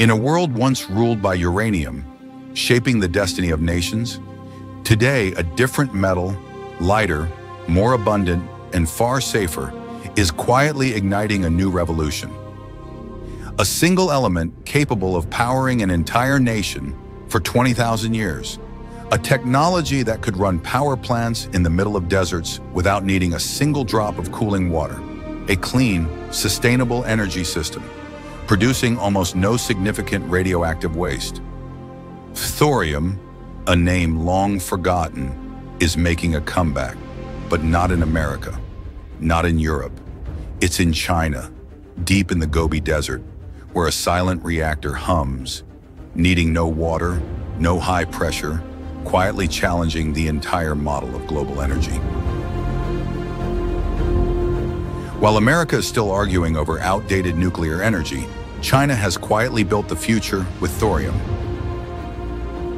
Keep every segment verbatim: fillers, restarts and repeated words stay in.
In a world once ruled by uranium, shaping the destiny of nations, today a different metal, lighter, more abundant, and far safer, is quietly igniting a new revolution. A single element capable of powering an entire nation for twenty thousand years, a technology that could run power plants in the middle of deserts without needing a single drop of cooling water, a clean, sustainable energy system, producing almost no significant radioactive waste. Thorium, a name long forgotten, is making a comeback, but not in America, not in Europe. It's in China, deep in the Gobi Desert, where a silent reactor hums, needing no water, no high pressure, quietly challenging the entire model of global energy. While America is still arguing over outdated nuclear energy, China has quietly built the future with thorium.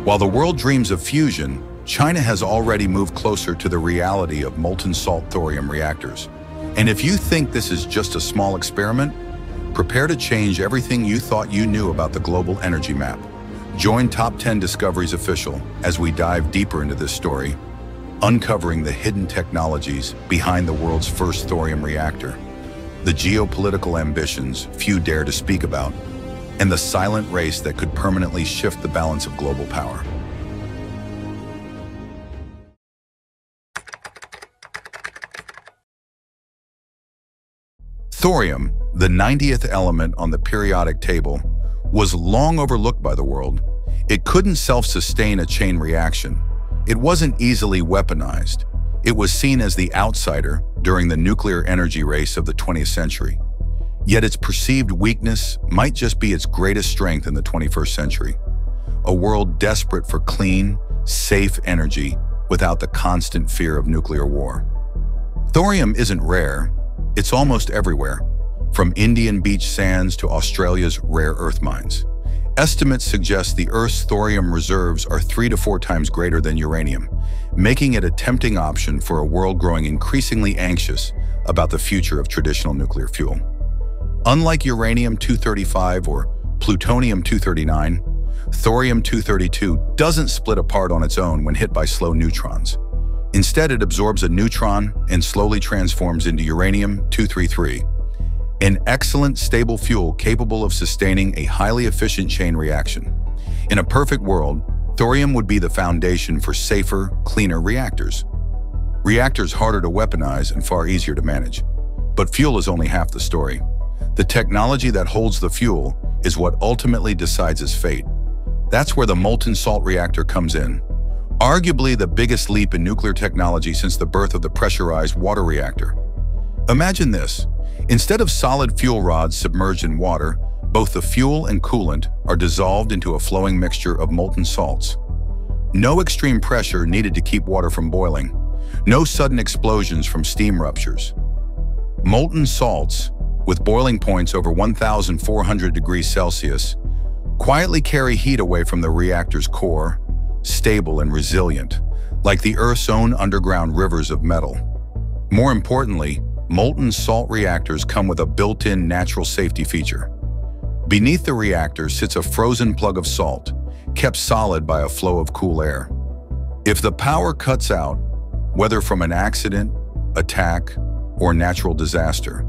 While the world dreams of fusion, China has already moved closer to the reality of molten salt thorium reactors. And if you think this is just a small experiment, prepare to change everything you thought you knew about the global energy map. Join Top ten Discoveries Official as we dive deeper into this story, uncovering the hidden technologies behind the world's first thorium reactor, the geopolitical ambitions few dare to speak about, and the silent race that could permanently shift the balance of global power. Thorium, the ninetieth element on the periodic table, was long overlooked by the world. It couldn't self-sustain a chain reaction. It wasn't easily weaponized. It was seen as the outsider during the nuclear energy race of the twentieth century. Yet its perceived weakness might just be its greatest strength in the twenty-first century, a world desperate for clean, safe energy without the constant fear of nuclear war. Thorium isn't rare. It's almost everywhere, from Indian beach sands to Australia's rare earth mines. Estimates suggest the Earth's thorium reserves are three to four times greater than uranium, making it a tempting option for a world growing increasingly anxious about the future of traditional nuclear fuel. Unlike uranium two thirty-five or plutonium two thirty-nine, thorium two thirty-two doesn't split apart on its own when hit by slow neutrons. Instead, it absorbs a neutron and slowly transforms into uranium two thirty-three, an excellent stable fuel capable of sustaining a highly efficient chain reaction. In a perfect world, thorium would be the foundation for safer, cleaner reactors. Reactors harder to weaponize and far easier to manage. But fuel is only half the story. The technology that holds the fuel is what ultimately decides its fate. That's where the molten salt reactor comes in. Arguably the biggest leap in nuclear technology since the birth of the pressurized water reactor. Imagine this. Instead of solid fuel rods submerged in water, both the fuel and coolant are dissolved into a flowing mixture of molten salts. No extreme pressure needed to keep water from boiling. No sudden explosions from steam ruptures. Molten salts, with boiling points over one thousand four hundred degrees Celsius, quietly carry heat away from the reactor's core, stable and resilient, like the Earth's own underground rivers of metal. More importantly, molten salt reactors come with a built-in natural safety feature. Beneath the reactor sits a frozen plug of salt, kept solid by a flow of cool air. If the power cuts out, whether from an accident, attack, or natural disaster,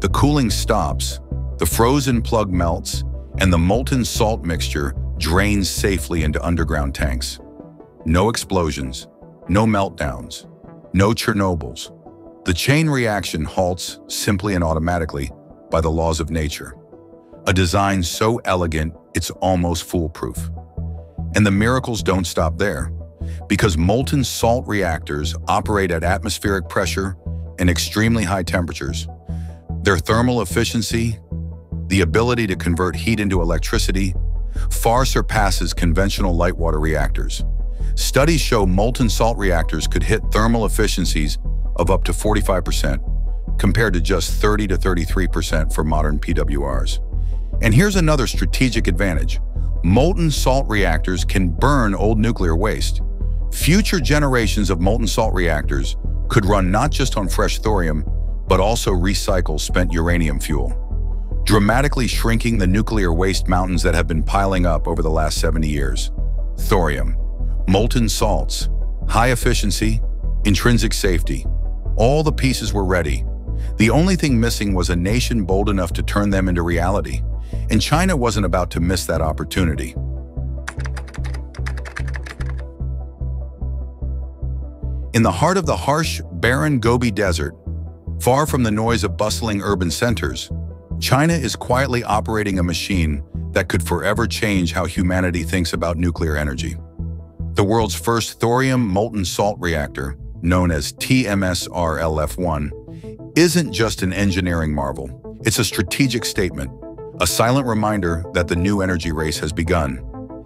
the cooling stops, the frozen plug melts, and the molten salt mixture drains safely into underground tanks. No explosions, no meltdowns, no Chernobyls. The chain reaction halts simply and automatically by the laws of nature. A design so elegant, it's almost foolproof. And the miracles don't stop there, because molten salt reactors operate at atmospheric pressure and extremely high temperatures. Their thermal efficiency, the ability to convert heat into electricity, far surpasses conventional light water reactors. Studies show molten salt reactors could hit thermal efficiencies of up to forty-five percent, compared to just thirty to thirty-three percent for modern P W Rs. And here's another strategic advantage. Molten salt reactors can burn old nuclear waste. Future generations of molten salt reactors could run not just on fresh thorium, but also recycle spent uranium fuel. dramatically shrinking the nuclear waste mountains that have been piling up over the last seventy years. Thorium, molten salts, high efficiency, intrinsic safety. All the pieces were ready. The only thing missing was a nation bold enough to turn them into reality, and China wasn't about to miss that opportunity. In the heart of the harsh, barren Gobi Desert, far from the noise of bustling urban centers, China is quietly operating a machine that could forever change how humanity thinks about nuclear energy. The world's first thorium molten salt reactor, known as T M S R L F one, isn't just an engineering marvel. It's a strategic statement, a silent reminder that the new energy race has begun,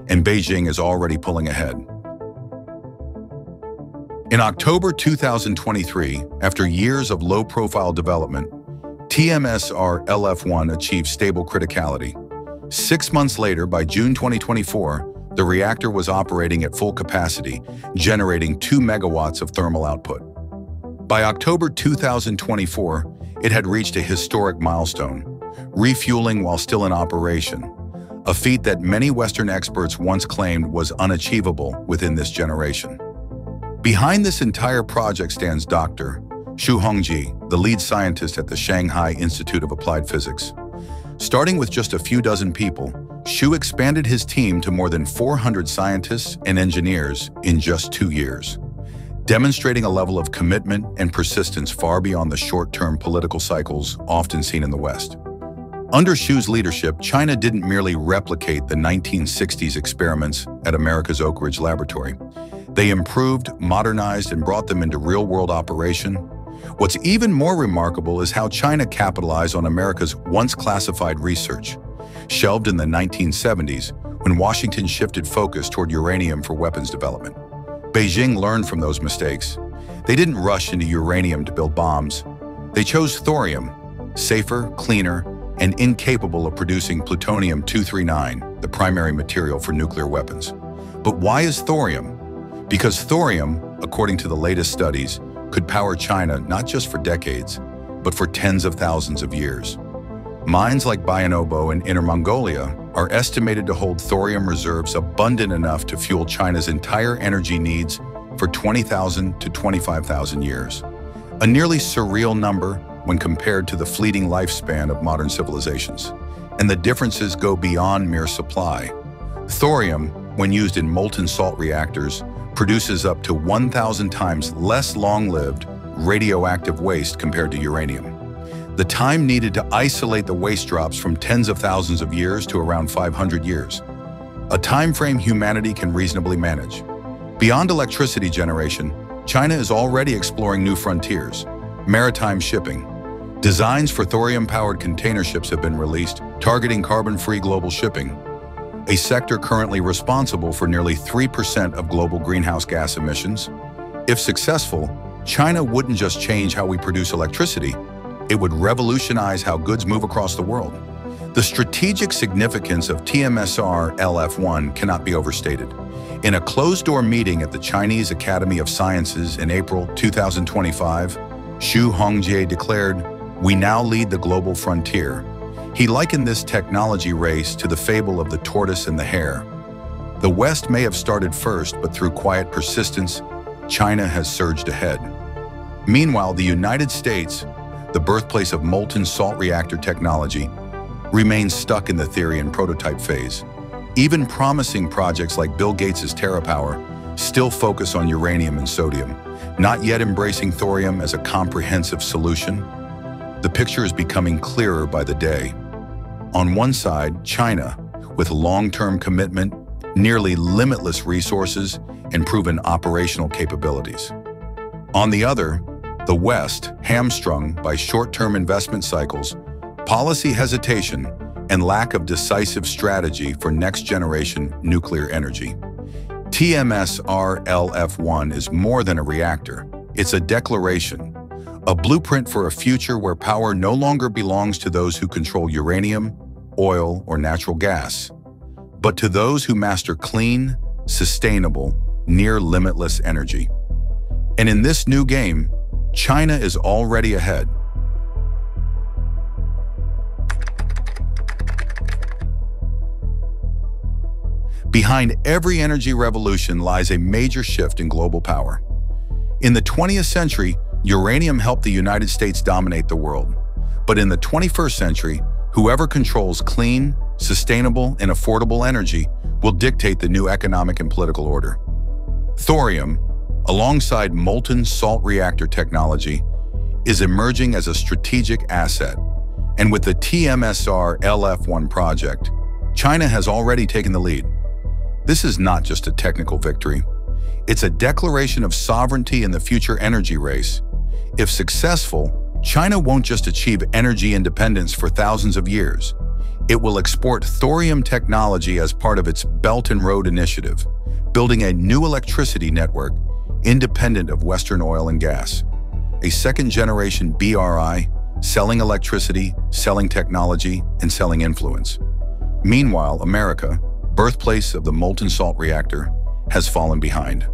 and Beijing is already pulling ahead. In October two thousand twenty-three, after years of low-profile development, T M S R L F one achieved stable criticality. Six months later, by June twenty twenty-four, the reactor was operating at full capacity, generating two megawatts of thermal output. By October two thousand twenty-four, it had reached a historic milestone, refueling while still in operation, a feat that many Western experts once claimed was unachievable within this generation. Behind this entire project stands Doctor Xu Hongji, the lead scientist at the Shanghai Institute of Applied Physics. Starting with just a few dozen people, Xu expanded his team to more than four hundred scientists and engineers in just two years, demonstrating a level of commitment and persistence far beyond the short-term political cycles often seen in the West. Under Xu's leadership, China didn't merely replicate the nineteen sixties experiments at America's Oak Ridge Laboratory. They improved, modernized, and brought them into real-world operation. What's even more remarkable is how China capitalized on America's once-classified research, shelved in the nineteen seventies when Washington shifted focus toward uranium for weapons development. Beijing learned from those mistakes. They didn't rush into uranium to build bombs. They chose thorium, safer, cleaner, and incapable of producing plutonium two thirty-nine, the primary material for nuclear weapons. But why is thorium? Because thorium, according to the latest studies, could power China not just for decades, but for tens of thousands of years. Mines like Bayan Obo in Inner Mongolia are estimated to hold thorium reserves abundant enough to fuel China's entire energy needs for twenty thousand to twenty-five thousand years, a nearly surreal number when compared to the fleeting lifespan of modern civilizations. And the differences go beyond mere supply. Thorium, when used in molten salt reactors, produces up to one thousand times less long-lived radioactive waste compared to uranium. The time needed to isolate the waste drops from tens of thousands of years to around five hundred years, a time frame humanity can reasonably manage. Beyond electricity generation, China is already exploring new frontiers. Maritime shipping. Designs for thorium-powered container ships have been released, targeting carbon-free global shipping, a sector currently responsible for nearly three percent of global greenhouse gas emissions. If successful, China wouldn't just change how we produce electricity, it would revolutionize how goods move across the world. The strategic significance of T M S R L F one cannot be overstated. In a closed-door meeting at the Chinese Academy of Sciences in April two thousand twenty-five, Xu Hongji declared, "We now lead the global frontier." He likened this technology race to the fable of the tortoise and the hare. The West may have started first, but through quiet persistence, China has surged ahead. Meanwhile, the United States, the birthplace of molten salt reactor technology, remains stuck in the theory and prototype phase. Even promising projects like Bill Gates' TerraPower still focus on uranium and sodium, not yet embracing thorium as a comprehensive solution. The picture is becoming clearer by the day. On one side, China, with long-term commitment, nearly limitless resources, and proven operational capabilities. On the other, the West, hamstrung by short-term investment cycles, policy hesitation, and lack of decisive strategy for next-generation nuclear energy. T M S R L F one is more than a reactor. It's a declaration, a blueprint for a future where power no longer belongs to those who control uranium, oil, or natural gas, but to those who master clean, sustainable, near-limitless energy. And in this new game, China is already ahead. Behind every energy revolution lies a major shift in global power. In the twentieth century, uranium helped the United States dominate the world. But in the twenty-first century, whoever controls clean, sustainable, and affordable energy will dictate the new economic and political order. Thorium, alongside molten salt reactor technology, is emerging as a strategic asset. And with the T M S R L F one project, China has already taken the lead. This is not just a technical victory. It's a declaration of sovereignty in the future energy race. If successful, China won't just achieve energy independence for thousands of years. It will export thorium technology as part of its Belt and Road Initiative, building a new electricity network independent of Western oil and gas. A second-generation B R I, selling electricity, selling technology, and selling influence. Meanwhile, America, birthplace of the molten salt reactor, has fallen behind.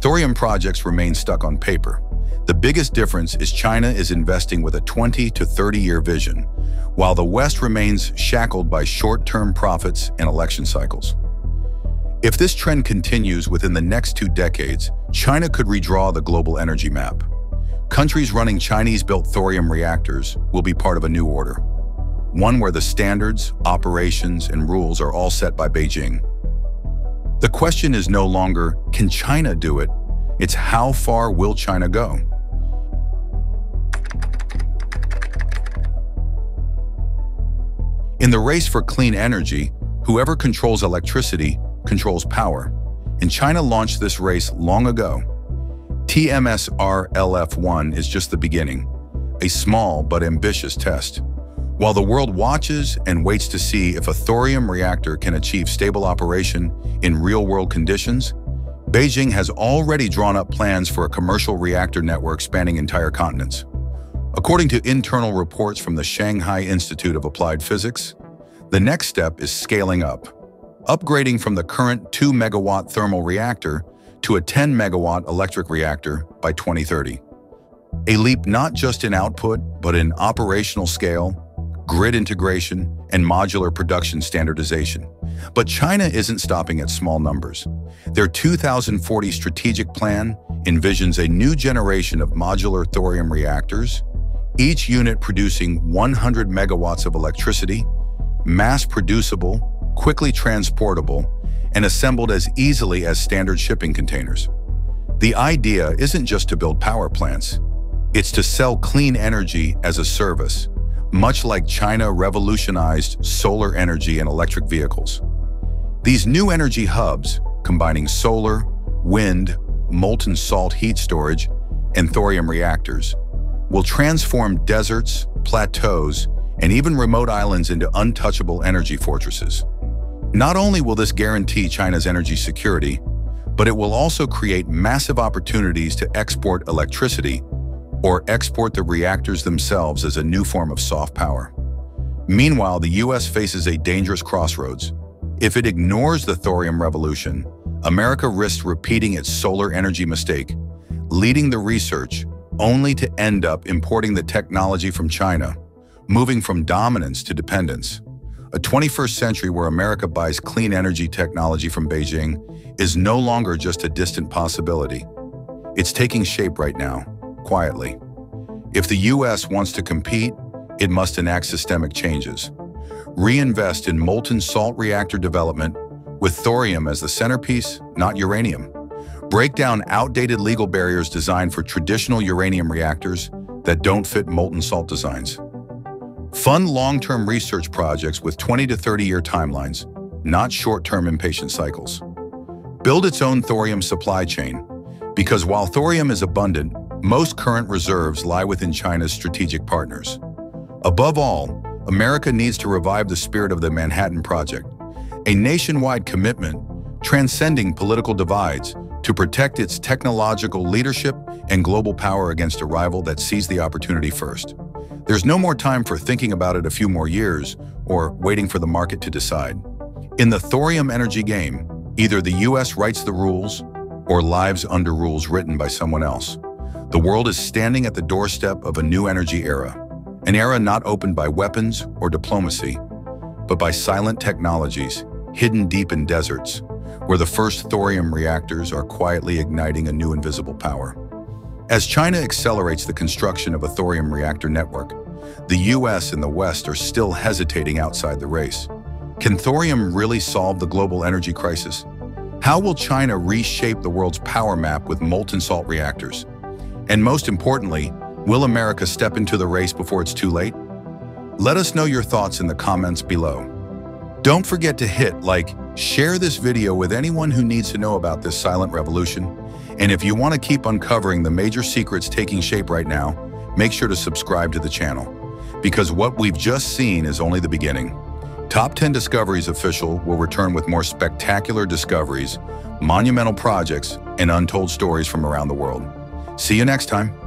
Thorium projects remain stuck on paper. The biggest difference is China is investing with a twenty to thirty year vision, while the West remains shackled by short-term profits and election cycles. If this trend continues within the next two decades, China could redraw the global energy map. Countries running Chinese-built thorium reactors will be part of a new order, one where the standards, operations, and rules are all set by Beijing. The question is no longer, can China do it? It's how far will China go? In the race for clean energy, whoever controls electricity controls power, and China launched this race long ago. T M S R L F one is just the beginning, a small but ambitious test. While the world watches and waits to see if a thorium reactor can achieve stable operation in real-world conditions, Beijing has already drawn up plans for a commercial reactor network spanning entire continents. According to internal reports from the Shanghai Institute of Applied Physics, the next step is scaling up, upgrading from the current two megawatt thermal reactor to a ten megawatt electric reactor by twenty thirty. A leap not just in output, but in operational scale, grid integration, and modular production standardization. But China isn't stopping at small numbers. Their two thousand forty strategic plan envisions a new generation of modular thorium reactors, each unit producing one hundred megawatts of electricity, mass-producible, quickly transportable, and assembled as easily as standard shipping containers. The idea isn't just to build power plants, it's to sell clean energy as a service, much like China revolutionized solar energy and electric vehicles. These new energy hubs, combining solar, wind, molten salt heat storage, and thorium reactors, will transform deserts, plateaus, and even remote islands into untouchable energy fortresses. Not only will this guarantee China's energy security, but it will also create massive opportunities to export electricity or export the reactors themselves as a new form of soft power. Meanwhile, the U S faces a dangerous crossroads. If it ignores the thorium revolution, America risks repeating its solar energy mistake, leading the research only to end up importing the technology from China, moving from dominance to dependence. A twenty-first century where America buys clean energy technology from Beijing is no longer just a distant possibility. It's taking shape right now, quietly. If the U S wants to compete, it must enact systemic changes. Reinvest in molten salt reactor development with thorium as the centerpiece, not uranium. Break down outdated legal barriers designed for traditional uranium reactors that don't fit molten salt designs. Fund long-term research projects with twenty to thirty year timelines, not short-term impatient cycles. Build its own thorium supply chain, because while thorium is abundant, most current reserves lie within China's strategic partners. Above all, America needs to revive the spirit of the Manhattan Project, a nationwide commitment transcending political divides to protect its technological leadership and global power against a rival that sees the opportunity first. There's no more time for thinking about it a few more years or waiting for the market to decide. In the thorium energy game, either the U S writes the rules or lives under rules written by someone else. The world is standing at the doorstep of a new energy era, an era not opened by weapons or diplomacy, but by silent technologies hidden deep in deserts, where the first thorium reactors are quietly igniting a new invisible power. As China accelerates the construction of a thorium reactor network, the U S and the West are still hesitating outside the race. Can thorium really solve the global energy crisis? How will China reshape the world's power map with molten salt reactors? And most importantly, will America step into the race before it's too late? Let us know your thoughts in the comments below. Don't forget to hit like, share this video with anyone who needs to know about this silent revolution. And if you want to keep uncovering the major secrets taking shape right now, make sure to subscribe to the channel, because what we've just seen is only the beginning. Top ten Discoveries Official will return with more spectacular discoveries, monumental projects, and untold stories from around the world. See you next time.